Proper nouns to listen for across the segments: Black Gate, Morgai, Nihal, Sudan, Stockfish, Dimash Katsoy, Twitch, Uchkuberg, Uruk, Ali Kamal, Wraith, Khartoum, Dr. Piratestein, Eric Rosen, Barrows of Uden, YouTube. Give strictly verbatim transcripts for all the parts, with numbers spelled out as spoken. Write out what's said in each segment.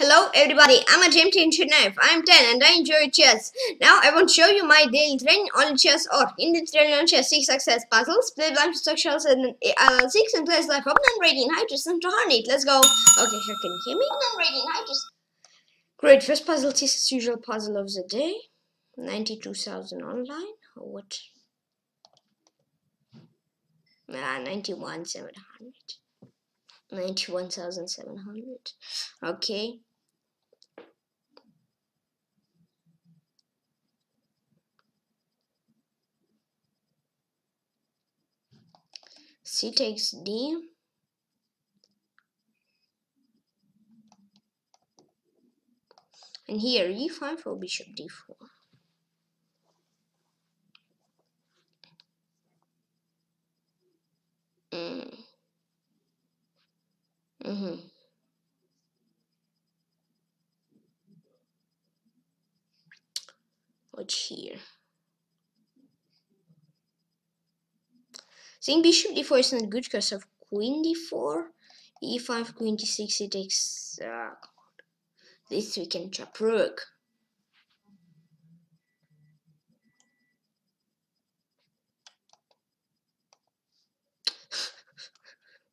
Hello everybody, I'm a gym teacher Naif. I'm ten and I enjoy chess. Now I want to show you my daily training on chess org. In the training on chess, six success puzzles, play blind structures and uh, six and plays life open and rating hydrous and to harnit. Let's go. Okay, here can you hear me? Great, first puzzle is usual puzzle of the day. ninety-two thousand online. What? Ah, ninety-one thousand seven hundred. ninety-one thousand seven hundred. Okay. C takes D. And here E five for bishop D four. Mm. Mm-hmm. What's here? Think bishop d four is not good because of queen d four, e five, queen d six. It takes uh, this we can chop rook.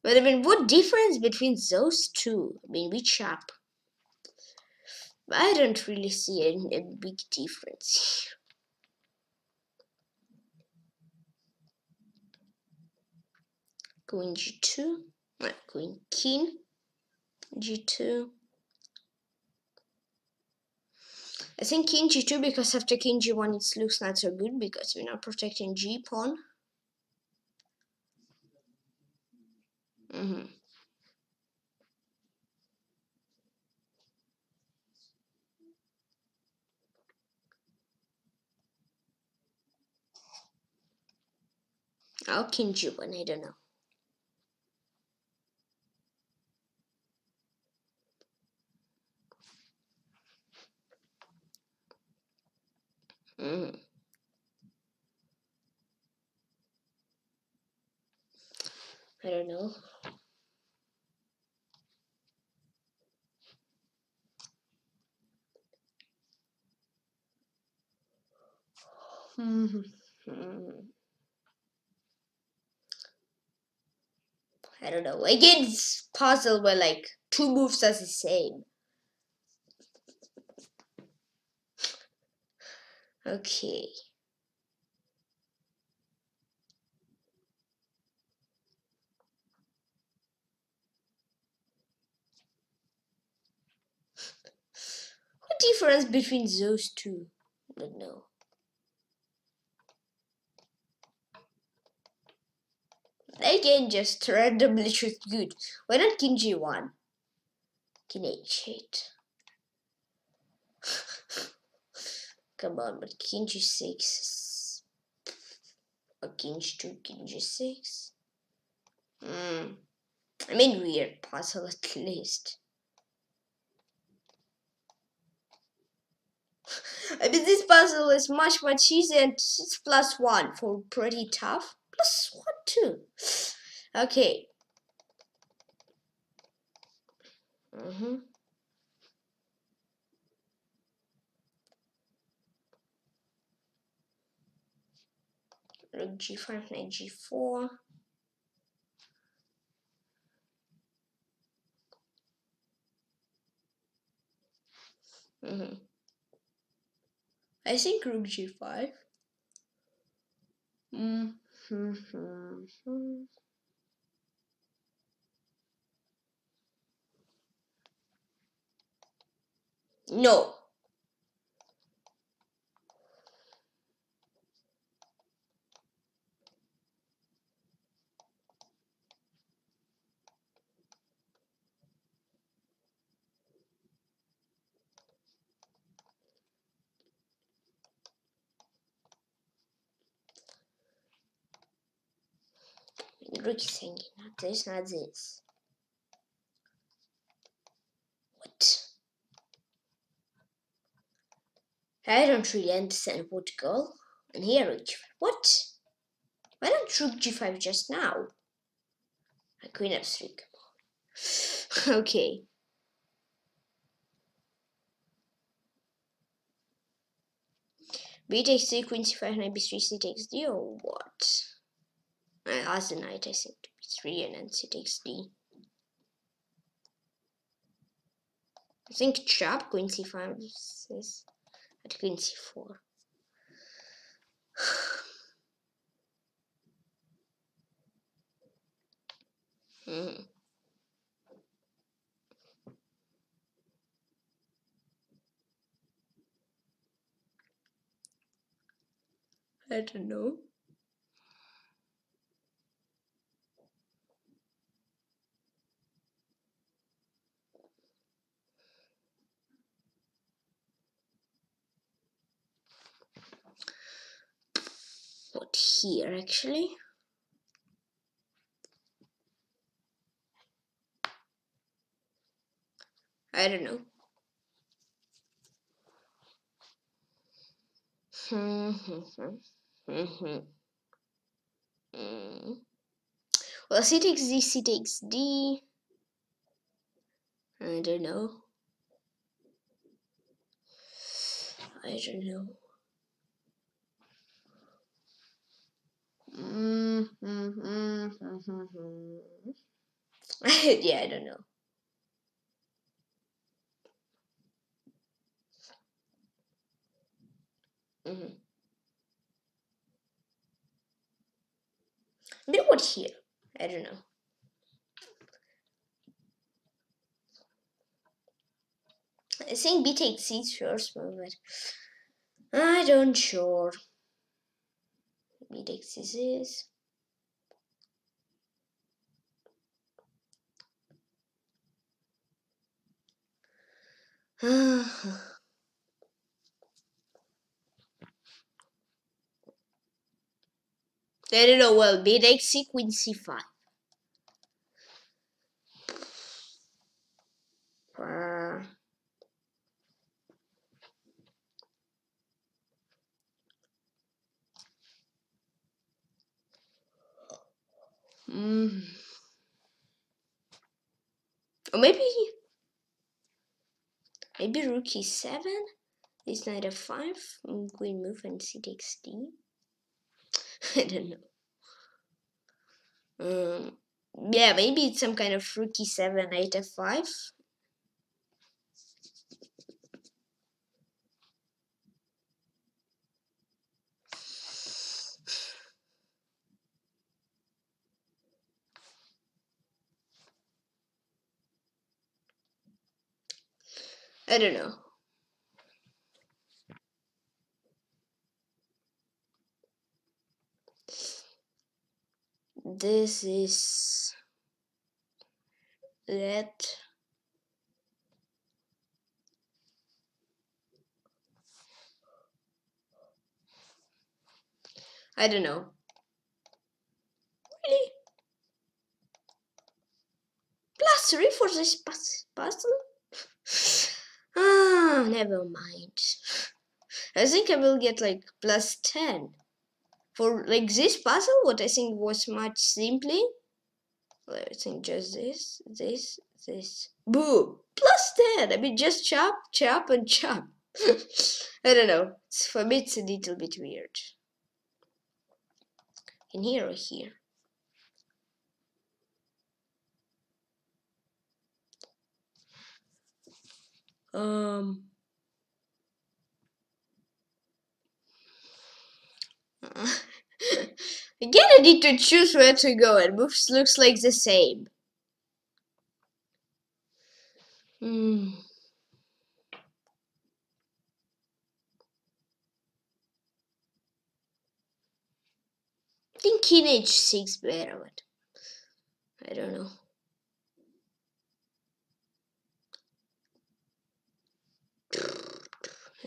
But I mean, what difference between those two? I mean, we chop. I don't really see a, a big difference here. Queen g two, not queen, king g two. I think king g two because after king g one it looks not so good because we're not protecting g pawn. Mm-hmm. I'll king g one, I don't know. Mm-hmm. I don't know. Mm-hmm. I don't know. I get this puzzle where like two moves are the same. Okay. What difference between those two? I don't know. I can just randomly choose good. Why not king g one? King h eight. Come on, but king g six. Or king g two, king g six. Mm. I mean, weird puzzle at least. I mean, this puzzle is much, much easier and it's plus one for pretty tough. Plus one too. Okay. Mm-hmm. Rook g five, knight g four. Mm-hmm. I think rook g five. Mm. Mm-hmm. No. Rook is hanging, not this, not this. What? I don't really understand what goal. And here rook g five. What? Why not rook g five just now? A queen f three, come on. Okay. B takes three, queen c five, knight b three, c takes d, or what? I'll ask the knight, I think, to b three, and then c takes d. I think trap queen c five is at queen c four. mm-hmm. I don't know. What here actually? I don't know. Mm-hmm. Mm-hmm. Mm. Well, c takes d, c takes d. I don't know. I don't know. Mm-hmm. Yeah, I don't know. Mm-hmm. Then what here? I don't know. I think B takes C first, but I don't sure. B takes C is. I don't know. Well, B takes C, queen c five. Uh, mm. Or maybe, maybe rook e seven. This knight f five. Queen move and c takes d. I don't know. Um, yeah, maybe it's some kind of rook e seven, knight f five. I don't know. This is that. I don't know. Really? Plus three for this puzzle? Ah, never mind. I think I will get like plus ten. For like this puzzle, what I think was much simply, I think just this, this, this, boom, plus ten. I mean, just chop, chop, and chop. I don't know. It's, for me, it's a little bit weird. In here or here? Um. Again, I need to choose where to go, and moves looks like the same. Mm. I think king h six better, but I don't know.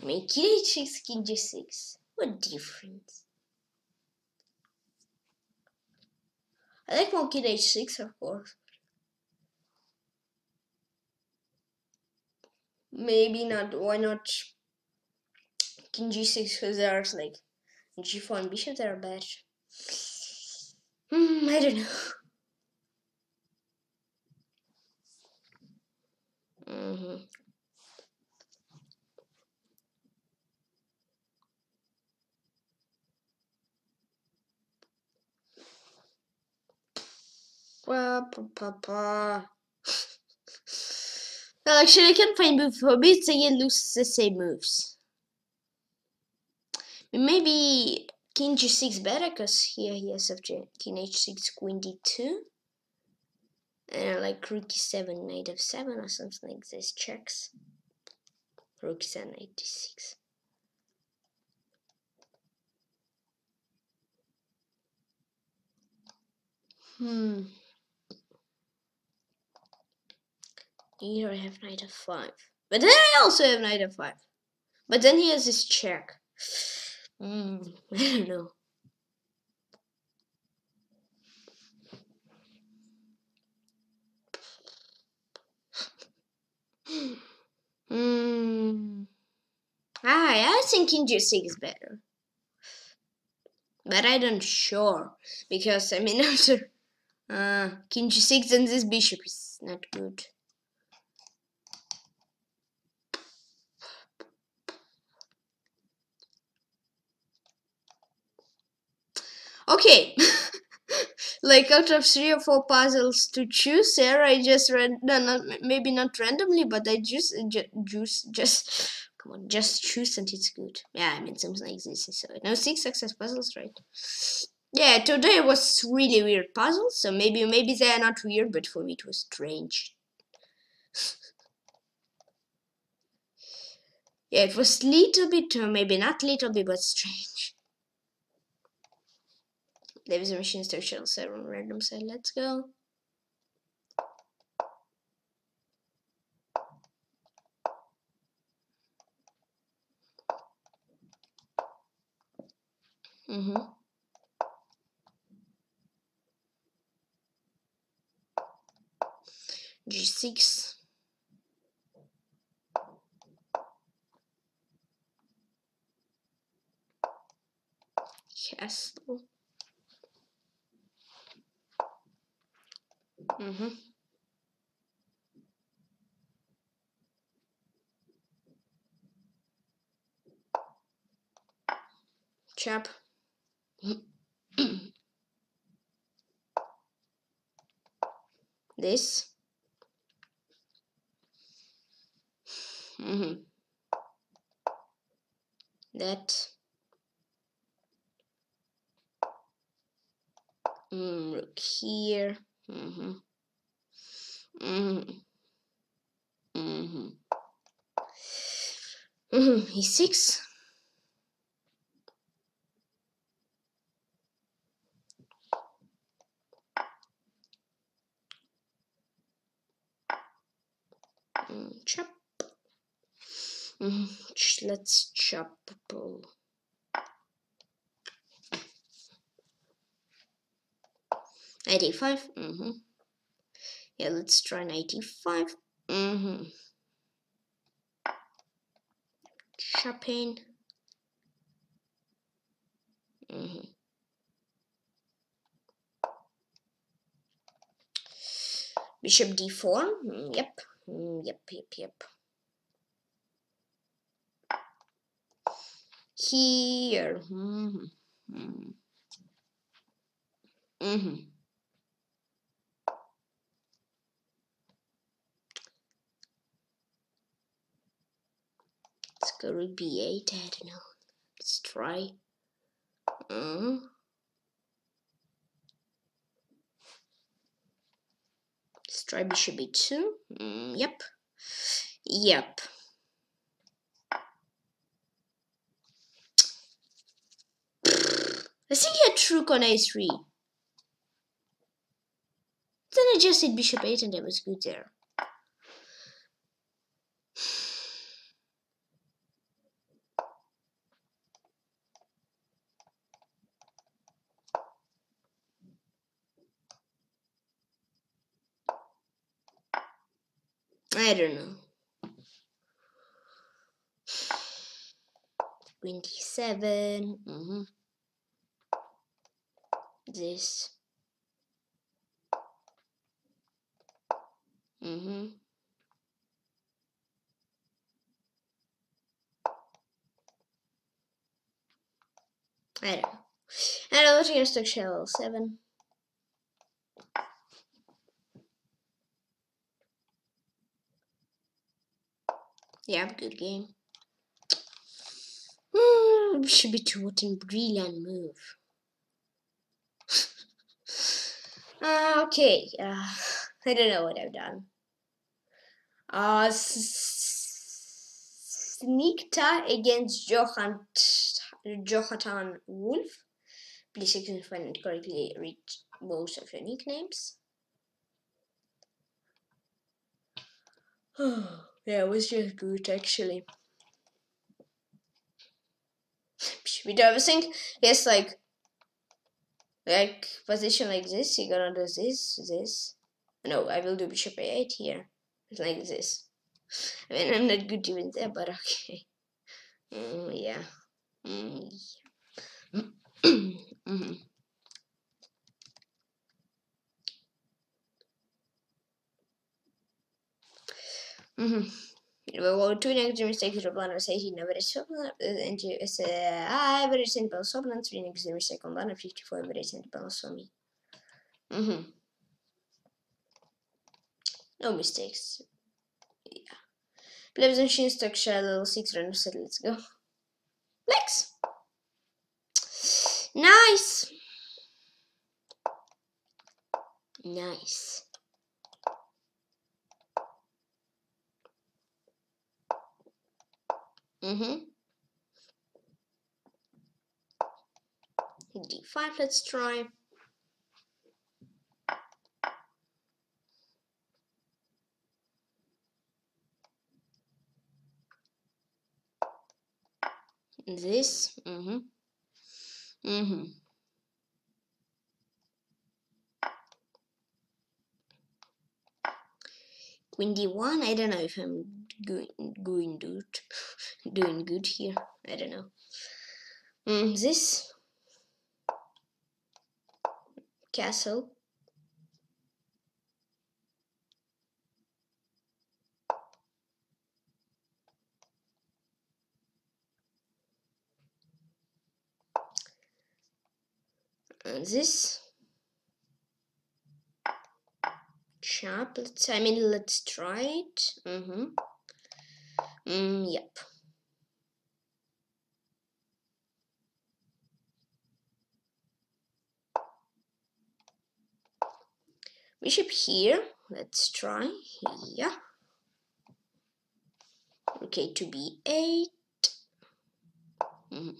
I mean, king h six, king g six. What difference? I like more king h six, of course. Maybe not. Why not king g six? Because there's like g four and bishop that are bad. Hmm, I don't know. Mm-hmm. Well, actually, I can't find moves for me. So you lose the same moves. Maybe king g six better, because here he has f J, king h six, queen d two. And I like rook e seven, knight f seven, or something like this. Checks. Rook e seven, knight d six. Hmm. Here I have knight f five. But then I also have knight f five. But then he has this check. Hmm, I don't know. Hmm. I, I think king g six is better. But I don't sure. Because, I mean, after uh, king g six and this bishop is not good. Okay, like out of three or four puzzles to choose here, I just ran, no, not, maybe not randomly, but I just, just, just, come on, just choose and it's good. Yeah, I mean, something like this. So now six success puzzles, right? Yeah, today was really weird puzzles, so maybe, maybe they are not weird, but for me it was strange. Yeah, it was little bit, or maybe not little bit, but strange. Davis machine store shell seven random side. Let's go. Mm-hmm. G six. Castle. Mm-hmm. Chap. This. Mm-hmm. That. Mm, look here. Mm-hmm. Mm-hmm. Mm-hmm. Mm-hmm. He's six. Mm, chop. Mm-hmm. Ch let's chop the ball. eighty-five. Mm-hmm. Yeah, let's try ninety-five. Mm-hmm. Chopping. Mm-hmm. Bishop d four. Mm, yep. Mm, yep, yep, yep. Here. Mm-hmm. Mm-hmm. Mm-hmm. Let's go to b eight, I don't know. Let's try. Mm. Let's try bishop b two. Mm, yep. Yep. I think he had rook on a three. Then I just hit bishop eight and I was good there. I don't know. twenty-seven. Mm-hmm. This. Mm-hmm. I don't know. I don't know what you're stuck shell seven. They have a good game. Mm, we should be taught brilliant move. uh, okay, uh, I don't know what I've done. Uh, Sneakta against Johan Johatan Wolf. Please explain it correctly. Read most of your nicknames. Yeah, it was just good actually. We do everything. Yes, like like position like this. You're gonna do this, this. No, I will do bishop a eight here. It's like this. I mean, I'm not good even there, but okay. Mm, yeah. Mm, yeah. mm-hmm. Mm-hmm. Well, two negative mistakes of one of eighteen over a sublet and you say I very simple sublet, three negative second one of fifty four very simple summy. Mm-hmm. No mistakes. Yeah. Plebs and Shin Stock Shell level six run set, let's go. Next. Nice. Nice. Mm-hmm. D five, let's try. This, mm-hmm. Mm-hmm. Queen D one, I don't know if I'm going good doing good here. I don't know. Mm, this castle. And this chap. Let's, I mean, let's try it. Mm-hmm. Mm, yep. Bishop here. Let's try here. Okay, to B eight. Mm-hmm.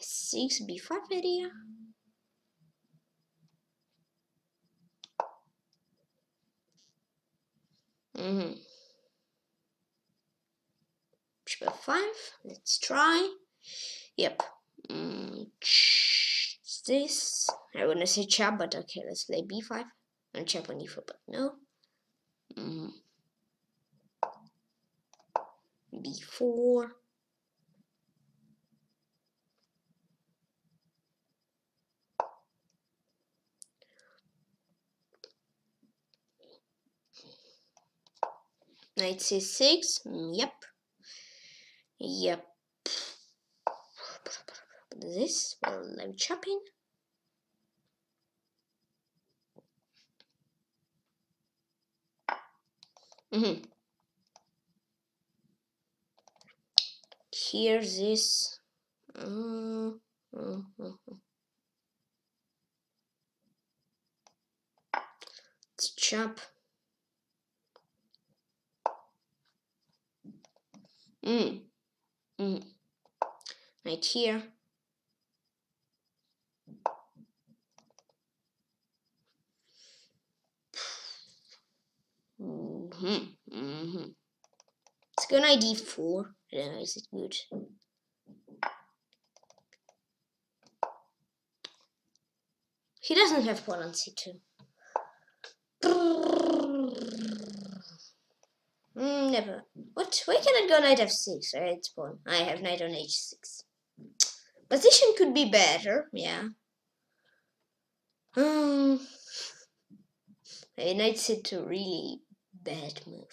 Six B five area. Mm-hmm. Bishop F five. Let's try. Yep. Mm, this. I wanna say chap, but okay, let's play B five and chap on E four, but no. Mm. B four. Knight C six. Yep. Yep. This. Well, I'm chopping. Mm-hmm. Here, this. Mm-hmm. Let's chop. Mm. Mm. Right here. Mm-hmm. Mm-hmm. It's going to D four. I don't know, is it good? He doesn't have pawn on C two. Mm, never. What? Why can I go knight F six? Right, it's pawn. I have knight on H six. Position could be better, yeah. Um, knight C two, really bad move.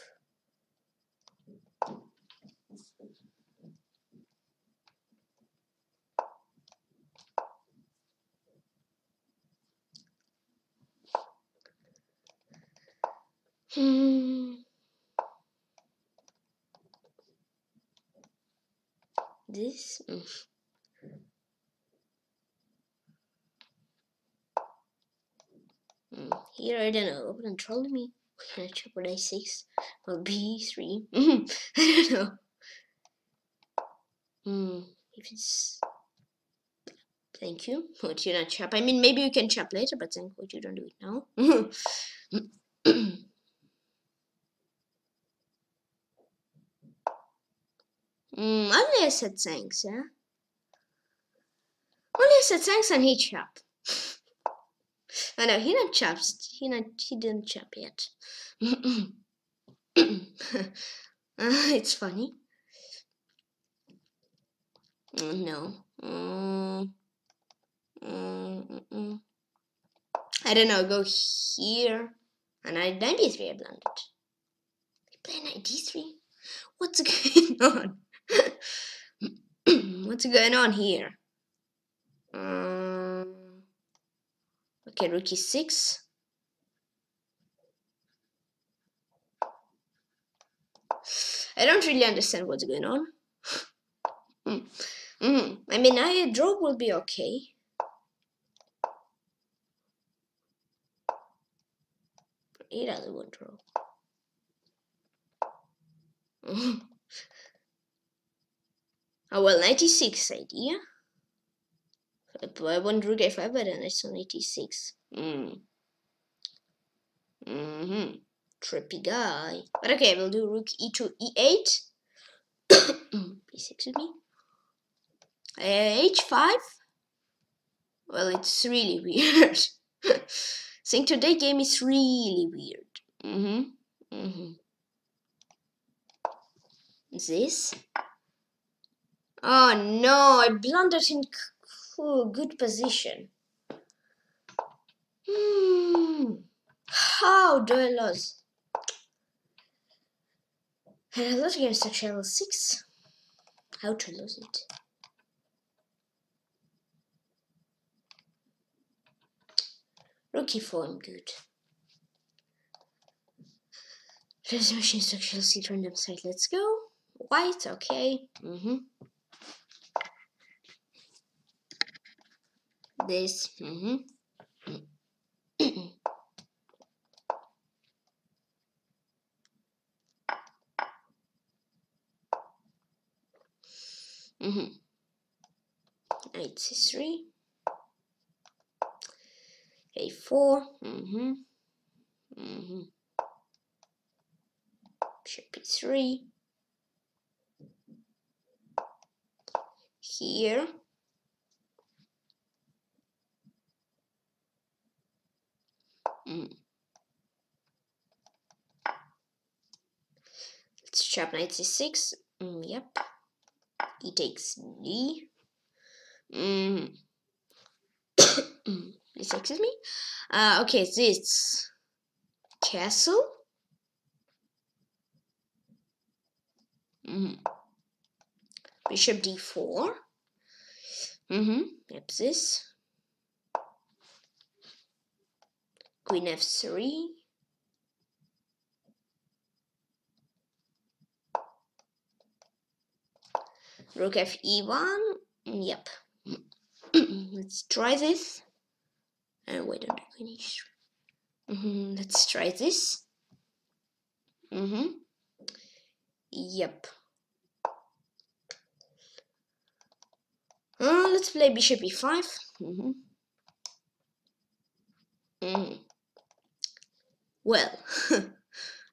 Hmm. this. Mm. Mm. Here, I don't know, but I'm trolling me. Can I triple A six or B three? Mm. I don't know. Mm. If it's. Thank you. Would you not chop? I mean, maybe you can chop later, but thank God you don't do it now. Mm, only I said thanks, yeah? Only I said thanks and he chopped. Oh no, he not chopped. He not he didn't chop yet. uh, it's funny. Oh, no. Mm, mm, mm, mm. I don't know, go here. And I knight b three I blundered. I play knight d three? What's going on? What's going on here? Um, okay, rook e six. I don't really understand what's going on. mm. Mm. I mean, I draw will be okay. It doesn't want to draw. Oh, well, ninety-six idea. I want rook a five, but then it's on eighty-six. Mm. Mm-hmm. Trippy guy. But okay, we'll do rook e two, e eight. b six with me. Uh, h five. Well, it's really weird. I think today game is really weird. Mm-hmm. Mm-hmm. This. Oh no, I blundered in oh, good position. Hmm. How do I lose? And I lost against the channel six. How to lose it? Rookie form, good. Resolution structural seat random side, let's go. White, okay. Mm-hmm. This, mm-hmm. mm-hmm. eight c three, a four, mm-hmm. Mm-hmm. Bishop b three, here. Mm. Let's chop knight c six. Mm, yep. He takes d. Mm. Excuse me. Uh, okay, this castle. Mm. Bishop d four. Mm-hmm. Yep, this. Queen f three, rook f e one, yep. Let's try this. Oh wait, don't do queen h three. Mm-hmm. Let's try this. Mm-hmm. Yep. Uh, let's play bishop e five. Mm-hmm. Mm-hmm. Well,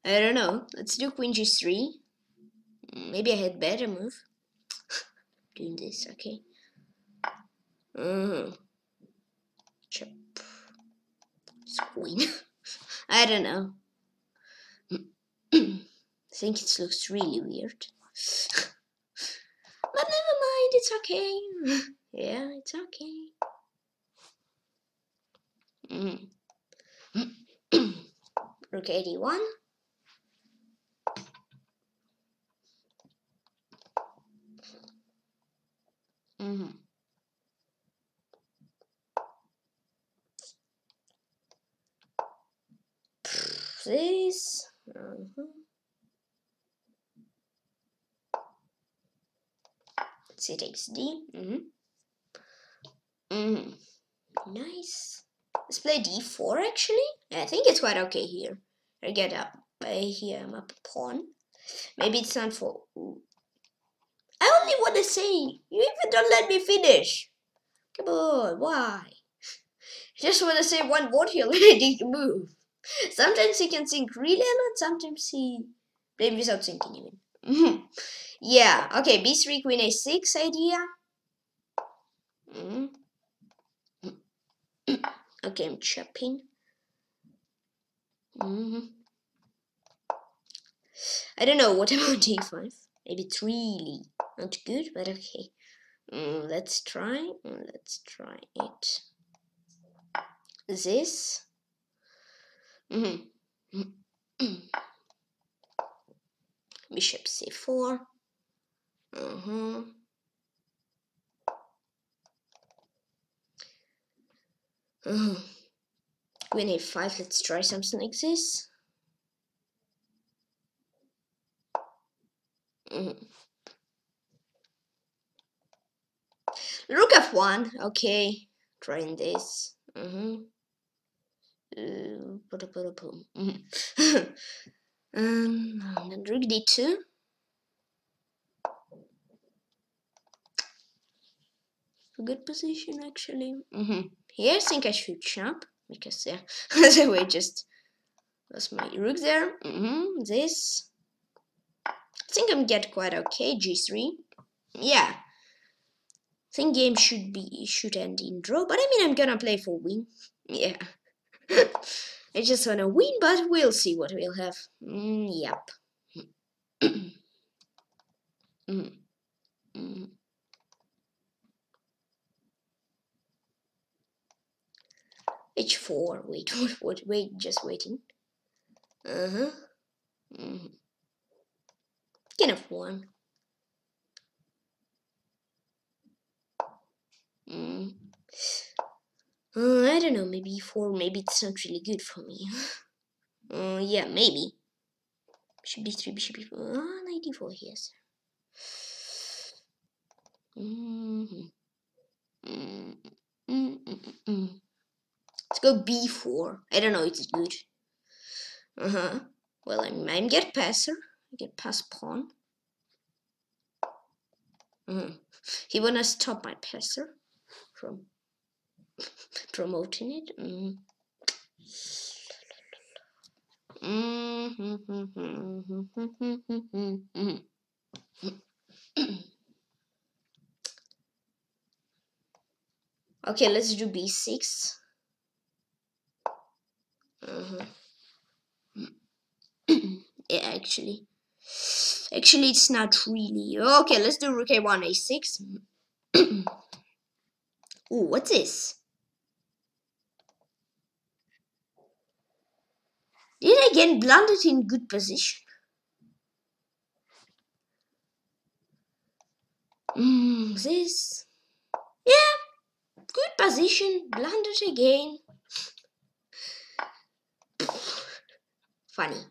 I don't know. Let's do queen g three. Maybe I had better move. Doing this, okay. Mm-hmm. Chop. It's queen. I don't know. I think it looks really weird. But never mind, it's okay. Yeah, it's okay. Mm-hmm. Rook eighty-one. Mm-hmm. This. Mm-hmm. c takes d. Mm-hmm. Mm-hmm. Nice. Let's play d four actually. I think it's quite okay here. I get up. Uh, here I'm up a pawn. Maybe it's time for. Ooh. I only want to say, you even don't let me finish. Come on, why? I just want to say one word here, lady. Move. Sometimes he can think really a lot. Sometimes he plays without thinking even. Mm-hmm. Yeah. Okay. b three queen a six idea. Mm-hmm. Okay, I'm chopping. Mm-hmm. I don't know what about d five. Maybe it's really not good, but okay. Mm, let's try. Let's try it. This. Mm-hmm. Bishop c four. Mm-hmm. Mm-hmm. Queen a five. Let's try something like this. Mm-hmm. Rook f one. Okay, trying this. Mm-hmm. Uh, mm-hmm. um, and rook d two. A good position actually. Mm-hmm. Here I think I should jump because yeah, the way just lost my rook there. Mm-hmm. This. I think I'm get quite okay. g three, yeah. I think game should be should end in draw, but I mean I'm gonna play for win. Yeah, I just wanna win, but we'll see what we'll have. Mm, yep. mm. Mm. h four. Wait, what? Wait, wait, just waiting. Uh huh. Mm. King f one. Mm. Uh, I don't know, maybe e four, maybe it's not really good for me. uh, yeah, maybe. Bishop b three, bishop b four. Ah, knight d four, yes. Mm-hmm. Mm-hmm. Mm-hmm. Let's go b four. I don't know, it's good. Uh huh. Well, I might get passer. Get past pawn. Mm-hmm. He wanna stop my passer from promoting it. Mm. Okay, let's do b six. Mm-hmm. Yeah, actually. Actually, it's not really. Okay, let's do rook a one, a six. Ooh, what's this? Did I get blundered in good position? Mm, this. Yeah, good position, blundered again. Funny.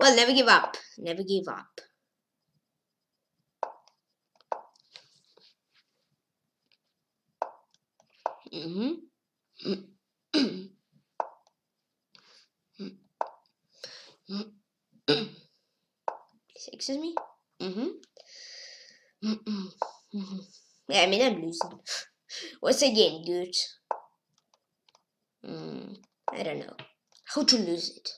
Well, never give up. Never give up. Mm-hmm. Excuse me. Mm-hmm. Mm-hmm. Yeah, I mean I'm losing. Once again, dude. Mm, I don't know how to lose it.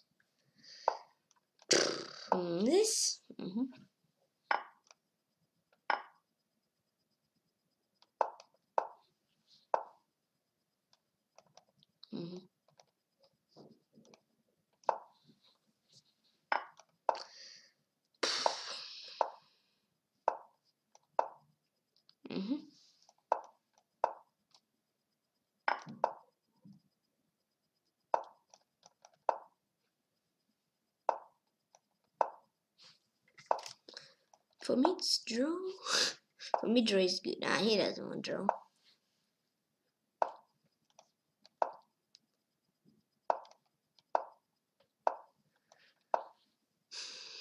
This. Mm-hmm. Mm-hmm. Mm-hmm. For me, it's draw. For me, draw is good. Nah, he doesn't want draw.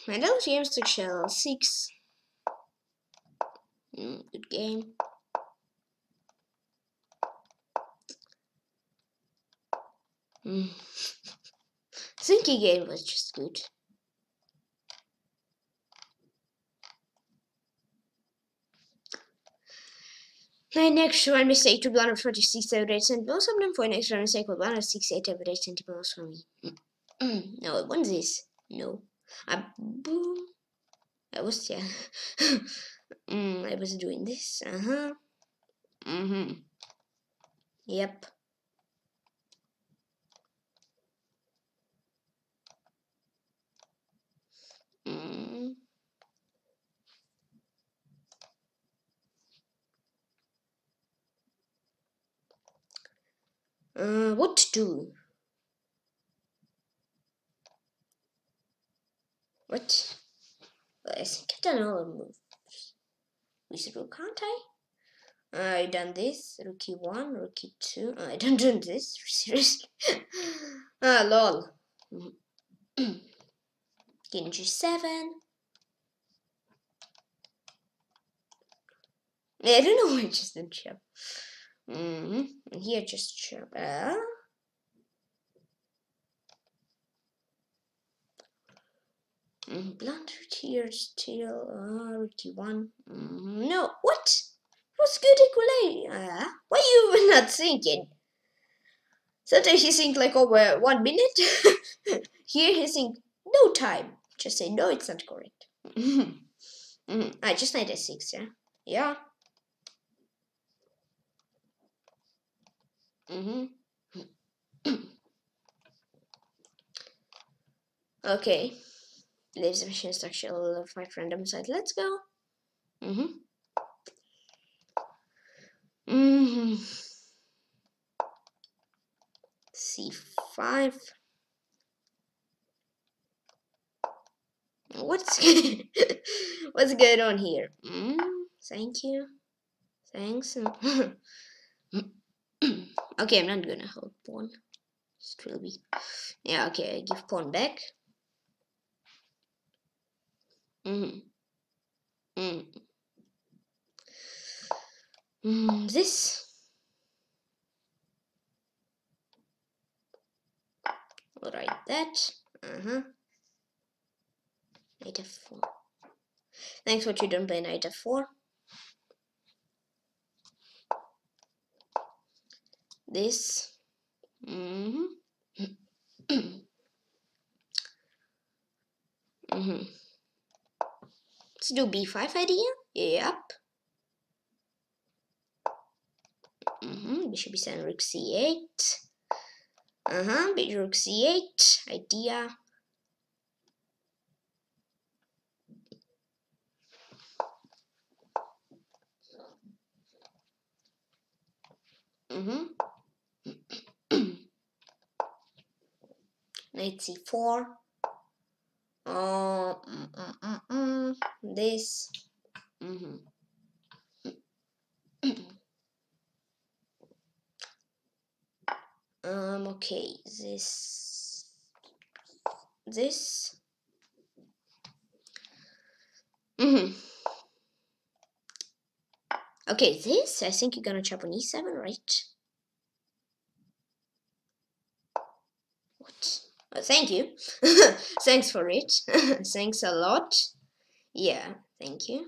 My little games took shell six. Mm, good game. Mm. Sinking game was just good. My next round mistake to be on forty-six average, and most of them for next round mistake will be on sixty-eight average centimeters for me. No, I want this. No. I boom. I was, yeah. mm, I was doing this. Uh huh. Mm hmm. Yep. Mm. Uh, what to do? What? Well, I think I've done all the moves. With rook, can't I? Uh, I done this. Rook e one, rook e two. Uh, I don't do this. Seriously. ah, lol. King g seven. I don't know why I just didn't show. Mm-hmm. And here just show. Uh, Blunt root here, still uh, rook e one. Mm, no, what? What's good equally? Uh, why are you not thinking? Sometimes you think like over one minute. Here you think no time. Just say no, it's not correct. mm, I just need a six, yeah. Yeah. Mm-hmm. Okay. Leaves the machine structure of my random side. Let's go. Mm-hmm. Mm-hmm. C five. What's what's going on here? Mm, thank you. Thanks. Okay, I'm not gonna hold pawn. It will be. Yeah. Okay, I give pawn back. Mm. Mm. Mm, this all right, that uh-huh knight f four. Thanks what you don't play knight f four. This mm-hmm. mm-hmm. Let's do b five idea. Yep. Mm-hmm. Bishop b seven, rook c eight. Uh-huh. Bishop rook c eight idea. Mm-hmm. Knight c four. Uh, mm, mm, mm, mm. This. Mm-hmm. um. Okay. This. This. Mm-hmm. Okay. This. I think you're gonna chop on e seven, right? What? Oh, thank you. Thanks for it. Thanks a lot. Yeah, thank you.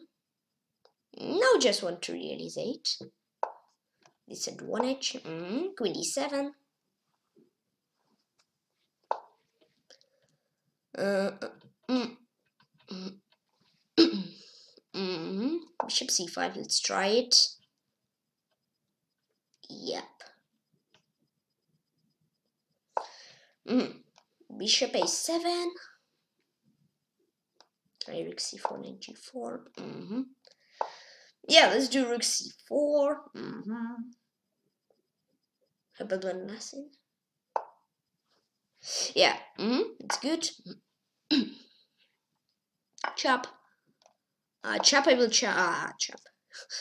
Now just want to realize it. Disadvantage. Mm, queen e seven. Uh, mm, mm, mm, bishop c five. Let's try it. Yep. Mm. Bishop a seven. Try rook c four, knight g four. Mm-hmm. Yeah, let's do rook c four. Mm-hmm. How about one nothing? Yeah, mm-hmm. It's good. Chop. Uh, chop, I will chop. Ah, chop.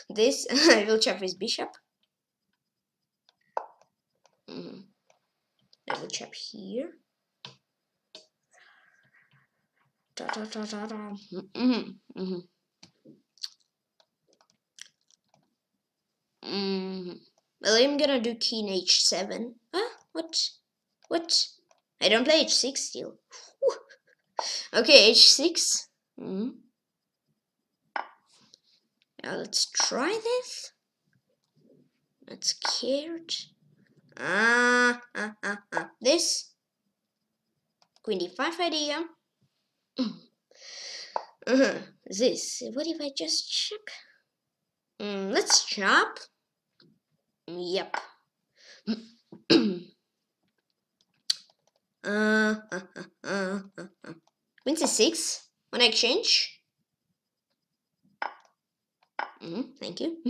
This, I will chop with bishop. Mm-hmm. I will chop here. Da, da, da, da, da. Mm-hmm. Mm-hmm. Mm, well, I'm gonna do king h seven. Huh? What? What? I don't play h six still. Whew. Okay, h six. Mm. Now let's try this. Not scared. Ah, ah, ah, ah. This. Queen d five idea. Uh-huh. This. What if I just check? Mm, let's chop. Yep. uh, uh, uh, uh, uh. Queen c six. When I exchange. Mm, thank you.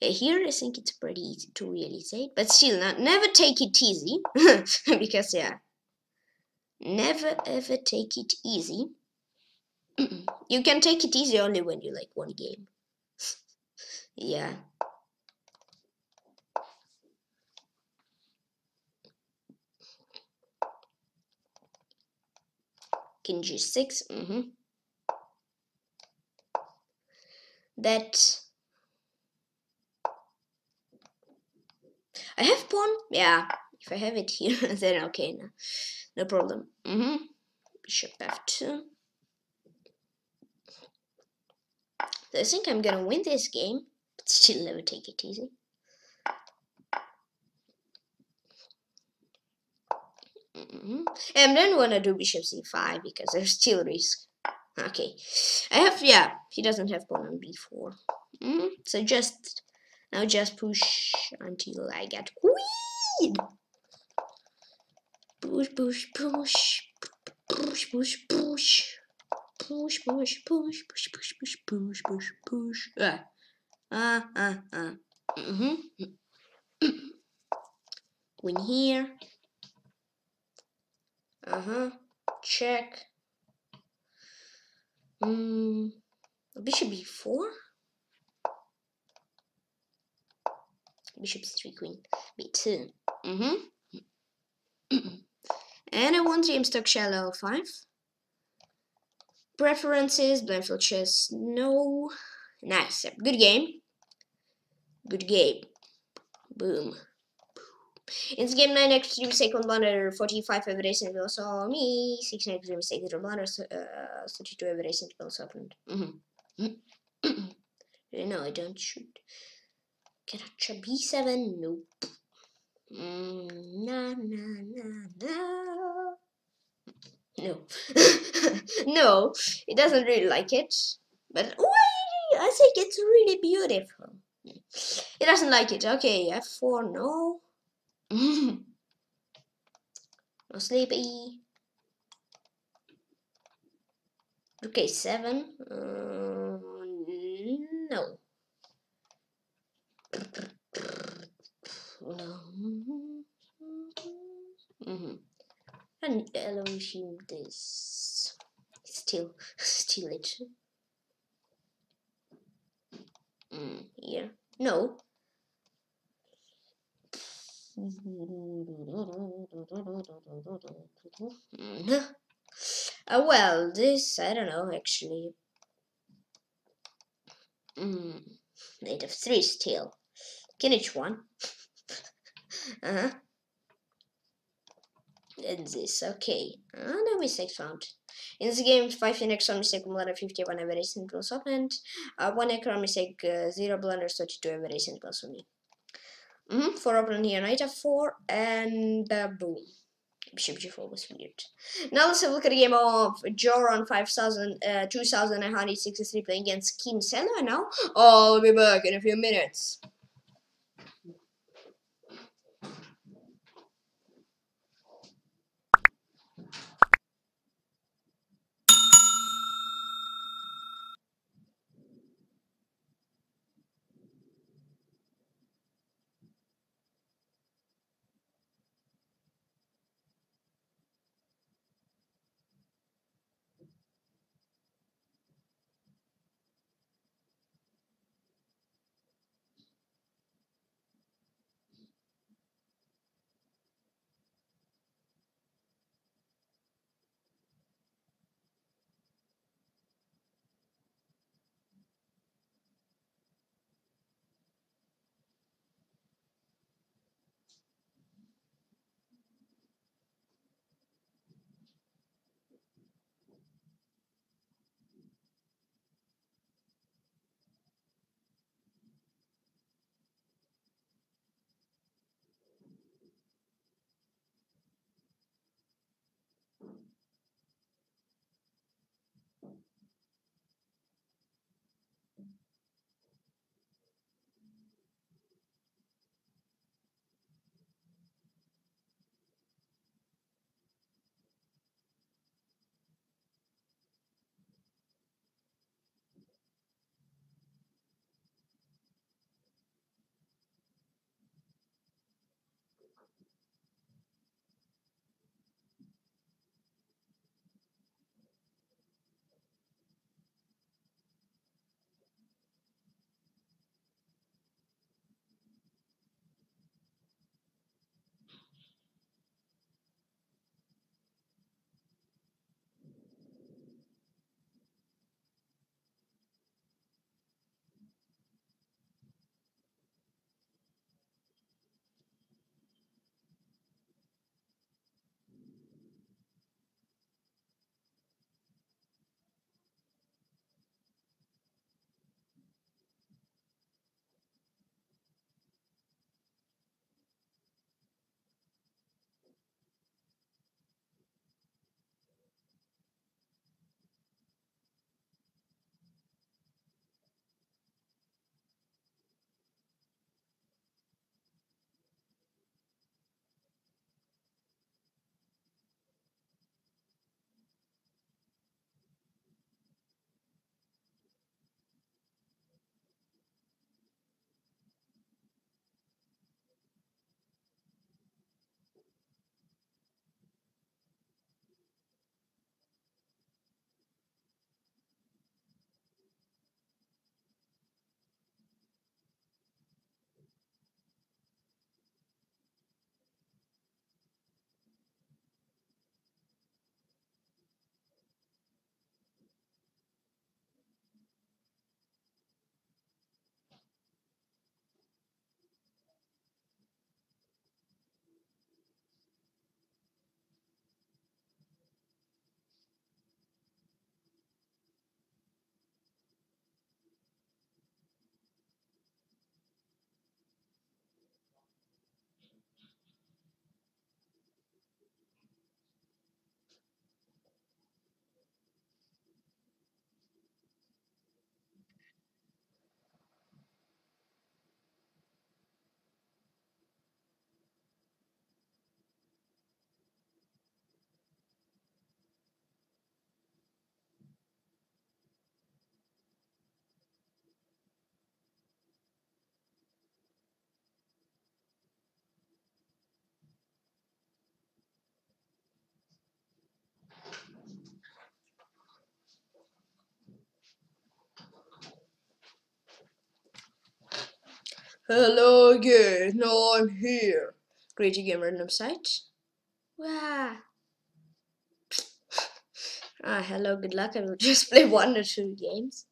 Here I think it's pretty easy to realize, but still not. Never take it easy, because yeah. Never ever take it easy. You can take it easy only when you like one game. Yeah. King g six. Mm-hmm. That. I have pawn. Yeah. If I have it here, then okay. No, no problem. Mm-hmm. Bishop f two. So I think I'm gonna win this game. But still, never take it easy. Mm-hmm. And then wanna do bishop c five because there's still risk. Okay. I have yeah. He doesn't have pawn on b four. Mm-hmm. So just. Now just push until I get queen. Push, push, push, push, push, push, push, push, push, push, push, push, push, push, push. Ah, ah, ah, ah. Mhm. Queen here. Uh huh. Check. Hmm. Bishop b four. Bishop c three, queen b two. Mm-hmm. And I want game stock shallow l five. Preferences, blindfold chess, no. Nice, good game. Good game. Boom. In this game, nine x three second blunder, forty-five average and will saw me, six x three second blunder, uh, thirty-two average and will saw opponent. Mm-hmm. No, I don't shoot. Can I try b seven? Nope. Mm, nah, nah, nah, nah. No. No, it doesn't really like it. But ooh, I think it's really beautiful. It doesn't like it. Okay, f four, no. No sleepy. Okay, seven. Uh, no. Mm-hmm. And allow him this. Still, still it. Mm, yeah. No. Mm-hmm. Uh, well, this I don't know actually. Mm. Knight of three still. Can each one? Uh-huh. And this, okay. Ah, oh, no mistake found. In this game, five index on mistake, blunder fifty-one average and plus opponent. Uh, one acro mistake, uh, zero blunder, thirty-two average and plus me. Mm-hmm. Four opponent here, knight f four, and uh, boom. Bishop g four was weird. Now let's have a look at a game of Joron five thousand, uh, two thousand one hundred sixty-three playing against Kim Seller now. I'll be back in a few minutes. Hello again, now I'm here. Crazy Game Random Site. Wow. Ah, hello, good luck. I will just play one or two games.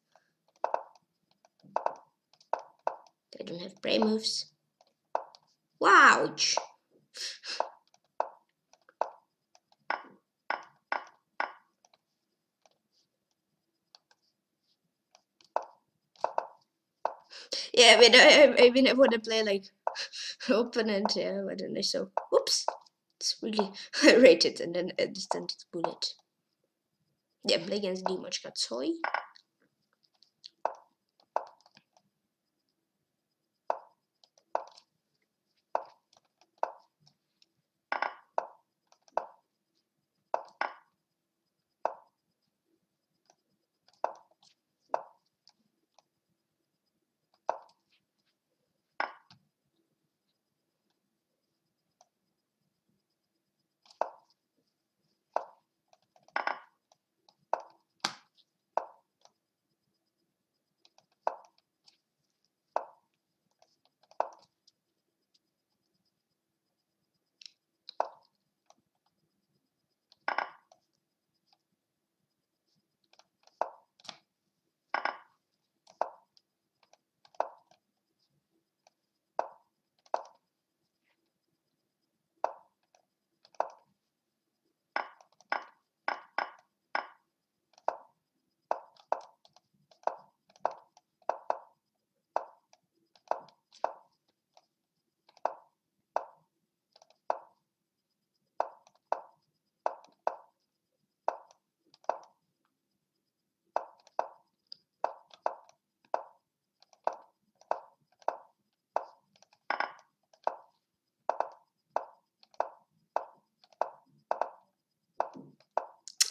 I don't have prey moves. Wouch! Yeah, I mean, I, I mean, I want to play like opponent, yeah, why don't I? So, oops, it's really, I rated and then I distant its bullet. Yeah, play against Dimash Katsoy.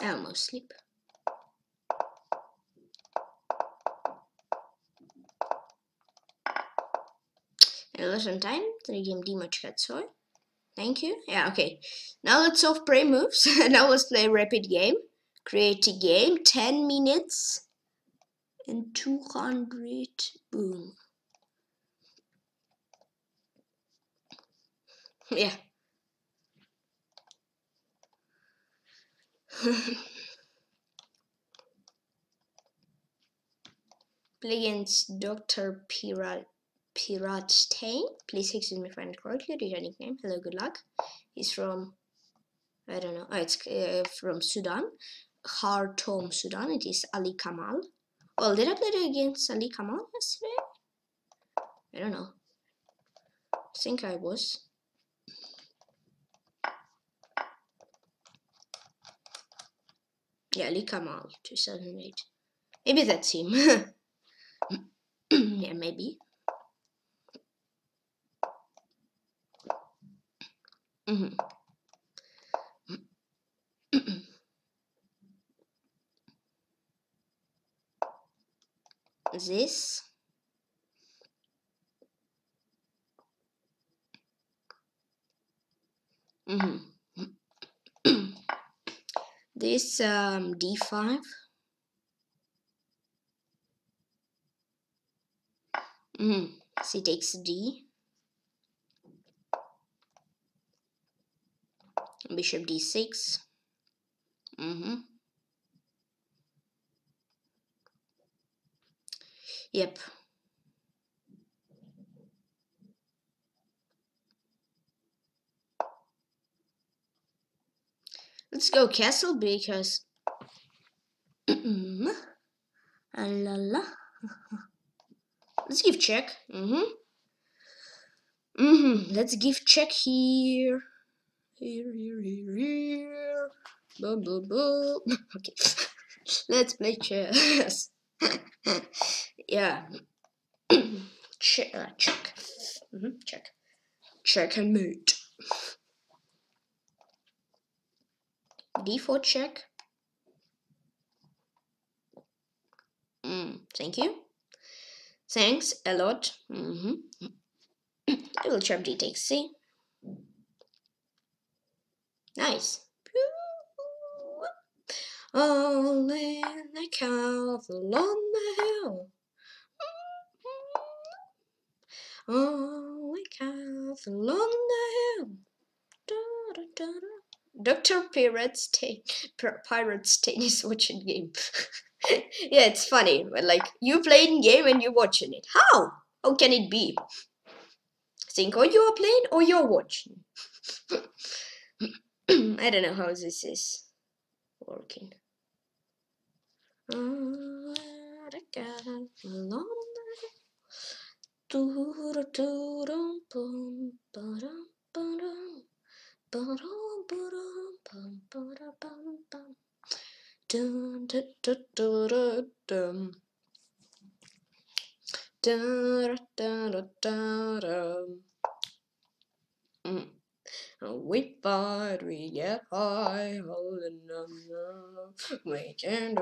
I almost sleep. I lost some time. Three game Dimash Katsoy. Thank you. Yeah, okay. Now let's solve prey moves. Now let's play rapid game. Create a game. Ten minutes and two hundred. Boom. Yeah. Play against Doctor Piratestein. Please excuse me if I didn't correctly. Read your nickname. Hello, good luck. He's from, I don't know. Oh, it's uh, from Sudan, Khartoum, Sudan. It is Ali Kamal. Well, did I play against Ali Kamal yesterday? I don't know. I think I was. Yeah, Ali Kamal, two thousand eight. Maybe that's him. Yeah, maybe. Mm-hmm. This. Mm-hmm. This um, d five. Mm-hmm. She takes d. Bishop d six. Mm-hmm. Yep. Let's go castle because let's give check. Mm-hmm. Mm-hmm. Let's give check here. Here, here, here, here. Boom, boom, boom. Okay. Let's play chess. Yeah. Check. Uh, check. Mm-hmm. Check. Check and mate. d four check. Mm, thank you. Thanks a lot. Mm-hmm. I will trap d takes c. Nice. Only the cow flew on the hill. with longer hair. Da, da, da, da. Doctor Piratestein. Piratestein is watching game. Yeah, it's funny, but like you playing game and you watching it. How? How can it be? Think or you are playing or you're watching. I don't know how this is working. Mm. We fight, we get high, holding on. We can't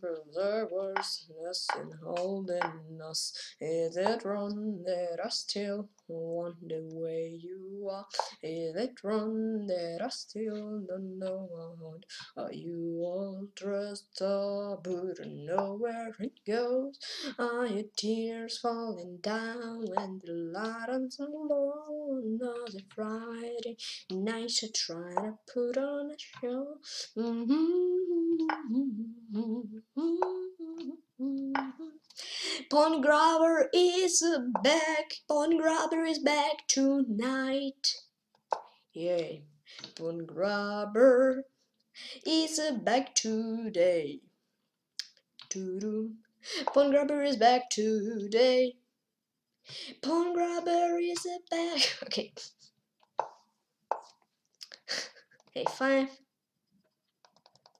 preserve ourselves and holding us. Is it wrong that I still want the way you are? Is it wrong that I still don't know how? Are you all dressed up, but don't know where it goes? Are your tears falling down when the light is alone? Another Friday night to try to put on a show. Pond Grabber is back. Pond Grabber is back tonight. Yay. Pond Grabber is back today. Doo-doo. Pond Grabber is back today. Pond Grabber is back. Okay. Hey, five.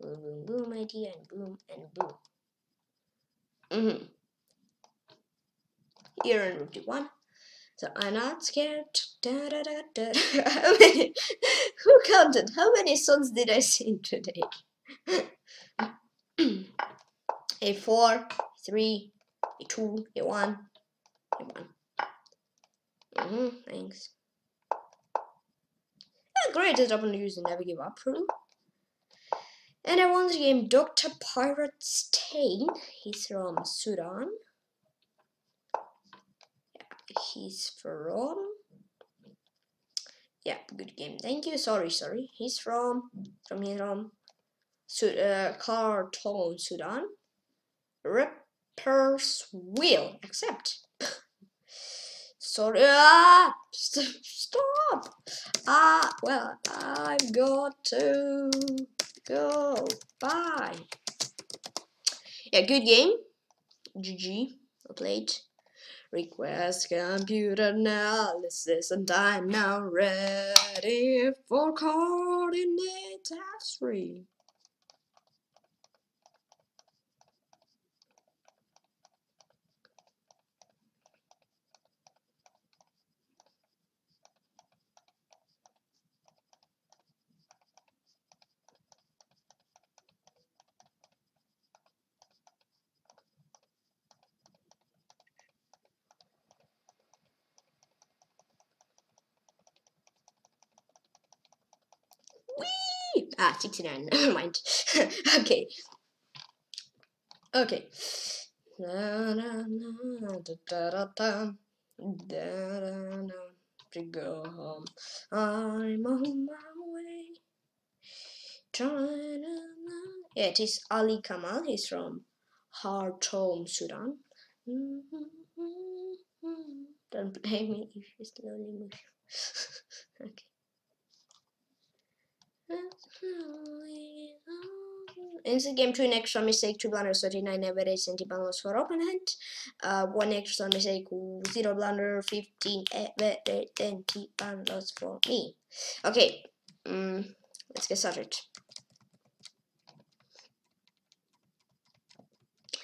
Boom, boom, boom, my dear, and boom, and boom. Mm-hmm. Here in room one. So I'm not scared. Da, da, da, da. How many? Who counted? How many songs did I sing today? A four, three, a two, a one, a one. Mm-hmm. Thanks. Great, I don't use the Never Give Up rule. And I won the game. Doctor Piratestein. He's from Sudan. Yeah, he's from. Yeah, good game. Thank you. Sorry, sorry. He's from from here from Sud uh, Khartoum, Sudan. Rapper's will accept. Sorry, ah, st stop. Ah, well, I've got to go. Bye. Yeah, good game. G G. Well played. Request computer analysis, and I'm now ready for coordinate F three. Ah, sixty-nine, never mind. Okay. Okay. To go home. I'm on my way. Trying to. Yeah, it is Ali Kamal. He's from Khartoum, Sudan. Don't blame me if you're still in English. Okay. In the game, two extra mistake, two blunders, thirty-nine average, and balance for opponent. Uh, one extra mistake, zero blunder, fifteen average, and balance for me. Okay, um, let's get started.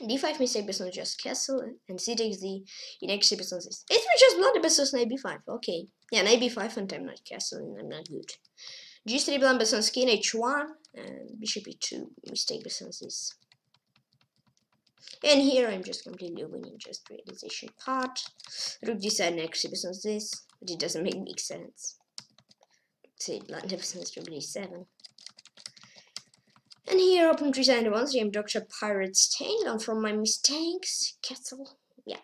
D five mistake business just castle, and c takes the next business. It's me just blunder business knight b five. Okay, yeah, knight b five and time not castle, and I'm not good. G three blunder business king h one and bishop e two mistake businesses. And here I'm just completely winning just realization part. Rook d seven next business this, but it doesn't make big sense. Say blunder business rook d seven. And here open three side once I'm Doctor Piratestein. Learn from my mistakes. Castle. Yeah.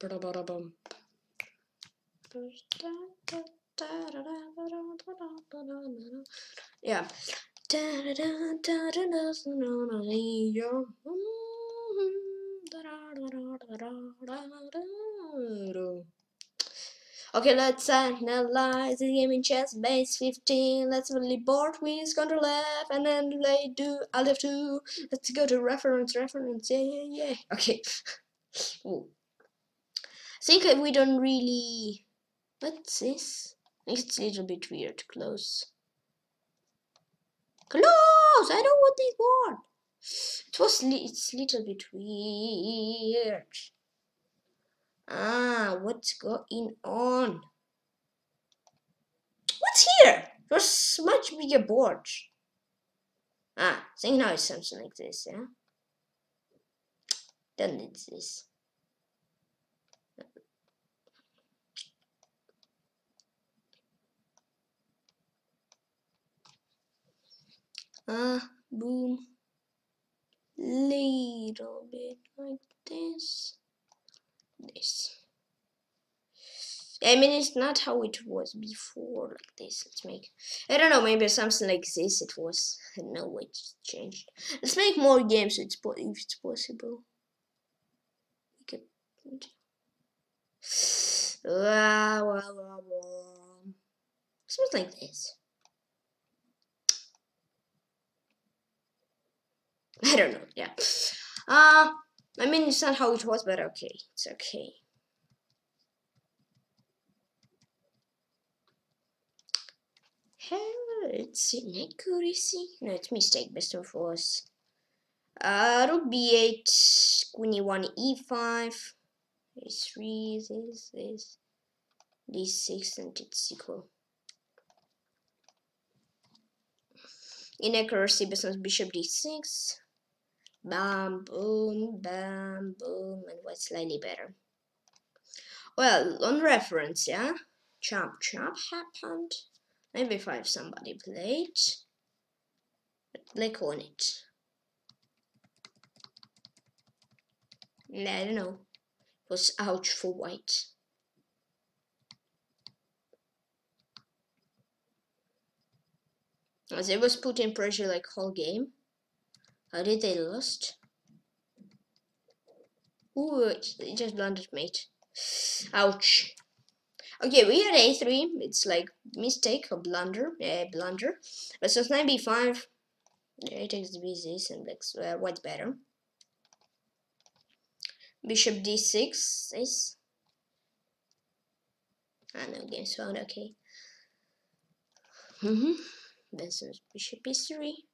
Yeah. Okay, let's analyze the game in chess base fifteen. Let's really board with control F and then play do Alt F two. Let's go to reference, reference, yeah, yeah, yeah. Okay. Ooh. I think we don't really. What's this? It's a little bit weird. Close. Close! I don't want this board. It was. Li it's a little bit weird. Ah, what's going on? What's here? There's much bigger boards. Ah, I think now it's something like this, yeah? Then it's this. Ah, boom. Little bit like this. This. I mean, it's not how it was before, like this. Let's make, I don't know, maybe something like this it was. I don't know what changed. Let's make more games if it's, po if it's possible. Okay. Wow, wow, wow, wow. Something like this. I don't know, yeah. Uh, I mean, it's not how it was, but okay, it's okay. Hell, it's inaccuracy. No, it's mistake, best of force. Uh, rook b eight, queen e one, e five, a three, this, this, d six, and it's equal. Inaccuracy, best of bishop d six. Bam, boom, bam, boom, and what's slightly better? Well, on reference, yeah? Chop, chop happened. Maybe five somebody played. But click on it. I don't know. It was ouch for white. As it was putting pressure like whole game. How did they lost? Ooh, it, it just blundered, mate. Ouch. Okay, we had a three. It's like mistake or blunder. Yeah, blunder. But so knight b five. Yeah, it takes b six and blacks. Uh, what's better? Bishop d six is. Ah, no game's found. Okay. Mm-hmm. Then bishop e three.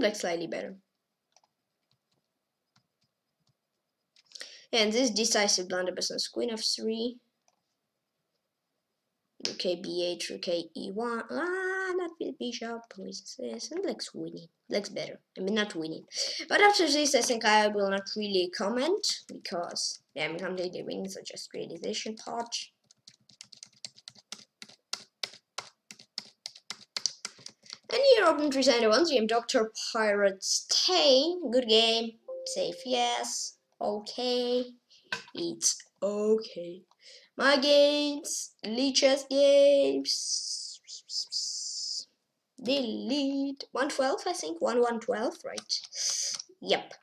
Black slightly better. And this decisive blunder based on queen f three. Okay, b eight, okay, e one. Ah, not with bishop, please. And black's winning. Black's better. I mean, not winning. But after this, I think I will not really comment because yeah, I'm completely winning, so just realization part. And here, open three seventy-one, I'm Doctor Piratestein. Good game. Safe, yes. Okay. It's okay. My games. Leeches games. Delete. one twelve, I think. one one twelve, right? Yep.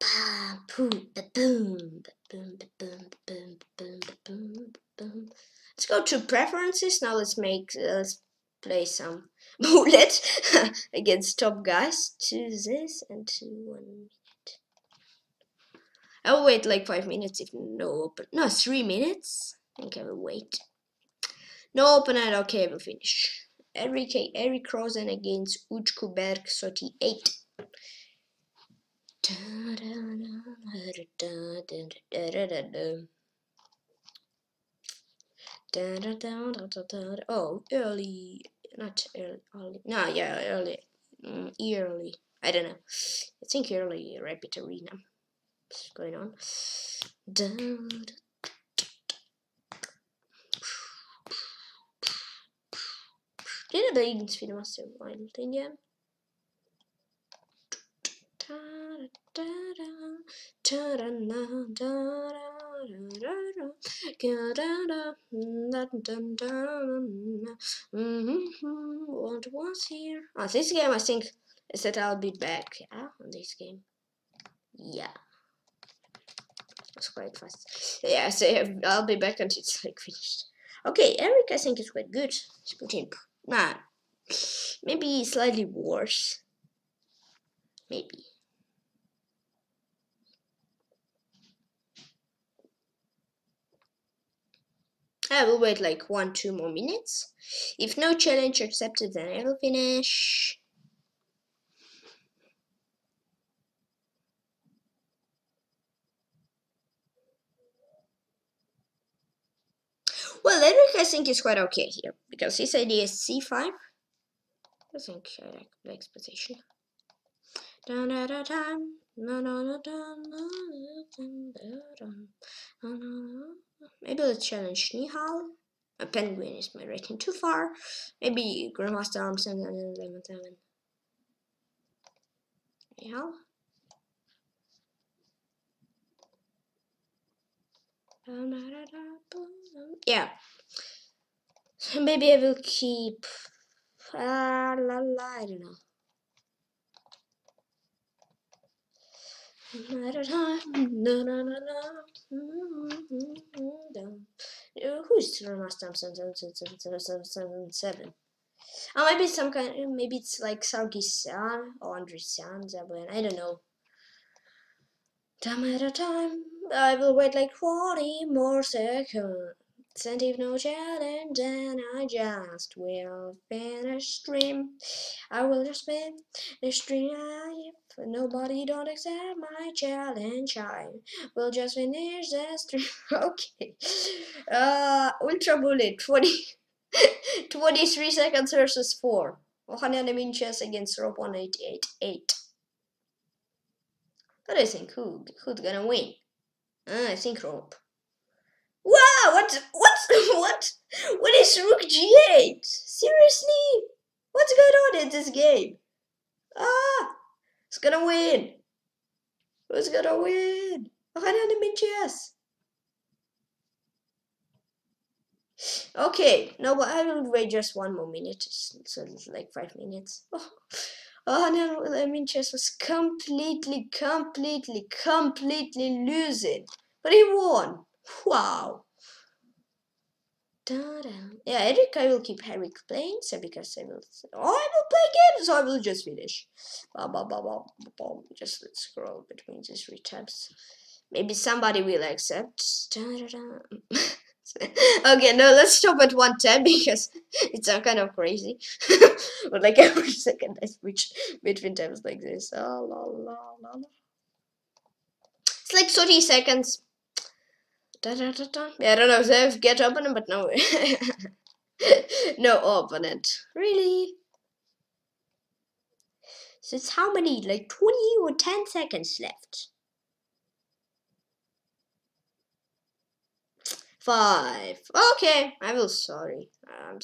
Ba boom, ba boom, ba boom, ba boom, ba boom, ba boom, ba boom, ba boom. Let's go to preferences. Now let's make. Uh, let's play some bullet against top guys. To this and to one minute. I'll wait like five minutes if no open. No, three minutes. I think I will wait. No open and okay, I will finish. Eric Eric Rosen against Uchkuberg thirty-eight. Oh, early, not early, early. No, yeah, early, mm, early. I don't know. I think early rapid arena. What's going on? ليه انا ضايقني فينا ما اسوي وايد ثانية. What was here? Oh, this game I think is that I'll be back, yeah, on this game. Yeah. It's quite fast. Yeah, so I'll be back until it's like finished. Okay, Eric I think is quite good. He's putting nah. Maybe slightly worse. Maybe. I will wait like one, two more minutes. If no challenge accepted, then I will finish. Well, Eric, I think is quite okay here because his idea is c five. I think I like the exposition. Dun, dun, dun, dun. Maybe let's challenge Nihal. A penguin is my rating too far. Maybe Grandmaster Arms and then Lemon Seven. Nihal. Yeah. Maybe I will keep. Ah, la, la, I don't know. Who's Grandmaster seven seven seven? Oh, maybe it's some kind. Maybe it's like Sargis-san or Andrei-san. I don't know. Time at a time. I will wait like forty more seconds. And if no challenge, then I just will finish stream. I will just finish the stream. If nobody don't accept my challenge, I will just finish the stream. Okay. Uh, Ultra Bullet, twenty, twenty-three seconds versus four. one hundred minutes against Rob one eight eight eight. What do you think? Who, who's gonna win? Uh, I think Rob. Wow, what, what, what, what is Rook g eight? Seriously? What's going on in this game? Ah, who's gonna win? Who's gonna win? one hundred min chess. Okay, no, but I will wait just one more minute, so it's like five minutes. Oh, one hundred min chess was completely, completely, completely losing. But he won. Wow. Da-da. Yeah, Eric, I will keep Eric playing, so because I will, oh, I will play games, so I will just finish. Bah, bah, bah, bah, bah. Just let's scroll between these three tabs. Maybe somebody will accept. Da-da-da. Okay, no, let's stop at one tab because it's kind of crazy. But like every second I switch between tabs like this. Oh, la, la, la, la. It's like thirty seconds. Da, da, da, da. Yeah, I don't know if they get open, but no, no opponent. Really? So it's how many? Like twenty or ten seconds left. Five. Okay, I will. Sorry, um,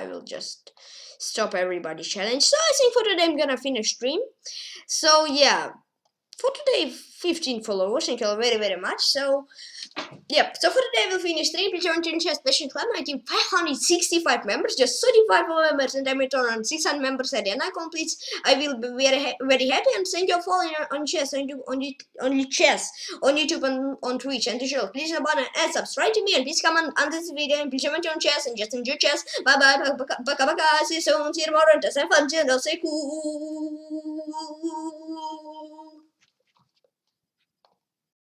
I will just stop everybody challenge. So I think for today I'm gonna finish stream. So yeah. For today, fifteen followers, thank you all very, very much. So, yep. So for today, we'll finish stream. Please join Twitch Special Club. I think five hundred sixty-five members, just thirty-five more members, and I'm on six hundred members at the end. I complete. I will be very, ha very happy. And thank you all following on chess, on only on chess, on YouTube, and on Twitch, and the show. Please like button and subscribe to me, and please comment on this video, and please comment on chess, and just enjoy chess. Bye bye, bye bye, bye bye. See you soon, see you tomorrow, and have fun. Stay cool.